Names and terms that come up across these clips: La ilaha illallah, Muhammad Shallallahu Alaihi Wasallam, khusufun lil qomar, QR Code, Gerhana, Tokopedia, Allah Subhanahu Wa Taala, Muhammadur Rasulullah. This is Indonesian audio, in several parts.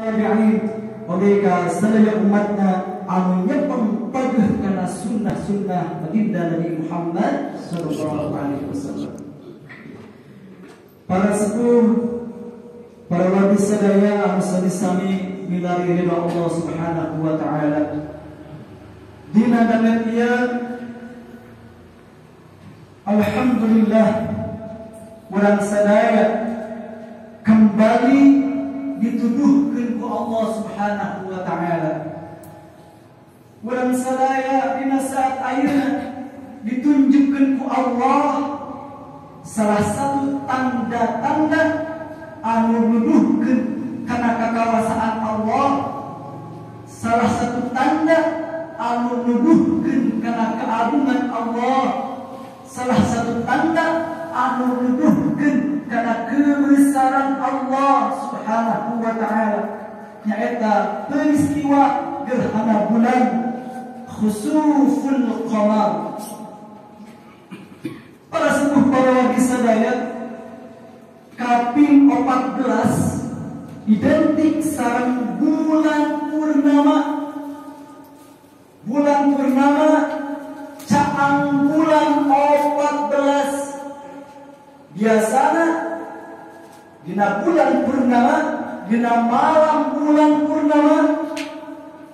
Mereka seluruh umatnya menyepeng teguh karena sunnah-sunnah baginda Nabi Muhammad Shallallahu Alaihi Wasallam. Para sepuh, para wali sedaya, muslim sami minari ridha Allah Subhanahu Wa Taala. Dina dan niat, alhamdulillah, orang sedaya kembali dituduhkan ku Allah Subhanahu Wa Taala. Ulang sadaya dina saat ayeuna ditunjukkan ku Allah salah satu tanda-tanda anu nuduhkeun kana kakawasan Allah, salah satu tanda anu nuduhkeun kana keagungan Allah, salah satu tanda anu nuduhkeun kana kebesaran Allah Subhanahu Wa Ta'ala, nyaeta peristiwa gerhana bulan khusufun lil qomar. Para sepuh para wali sadaya, kaping 14 identik sareng bulan purnama. Bulan purnama caang bulan 14 biasana. Dina bulan purnama, dina malam bulan purnama,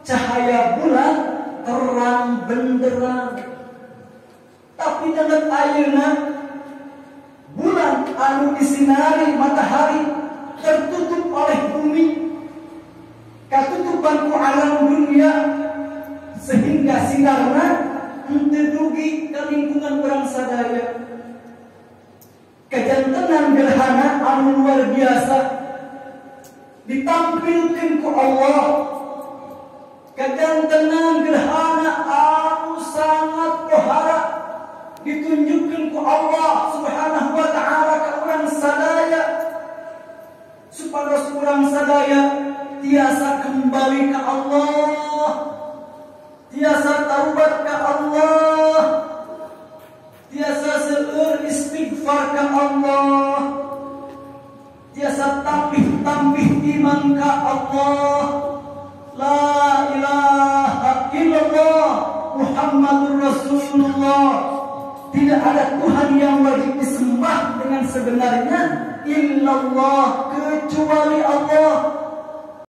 cahaya bulan terang benderang. Tapi dengan ayeuna bulan anu disinari matahari tertutup oleh bumi, katutupan ku alam dunia, sehingga sinarna henteu dugi ka lingkungan urang sadaya. Kejantenan gerhana anu luar biasa ditampilkan ku Allah. Kejantenan gerhana anu sangat bahara ditunjukkan ku Allah Subhanahu Wa Ta'ala ke orang sadaya, supaya orang sadaya tiasa kembali ke Allah, tiasa taubat ke Allah, tiasa seueur istighfar ka Allah, tiasa tambih-tambih iman ka Allah. La ilaha illallah Muhammadur Rasulullah. Tidak ada Tuhan yang wajib disembah dengan sebenarnya illallah, kecuali Allah.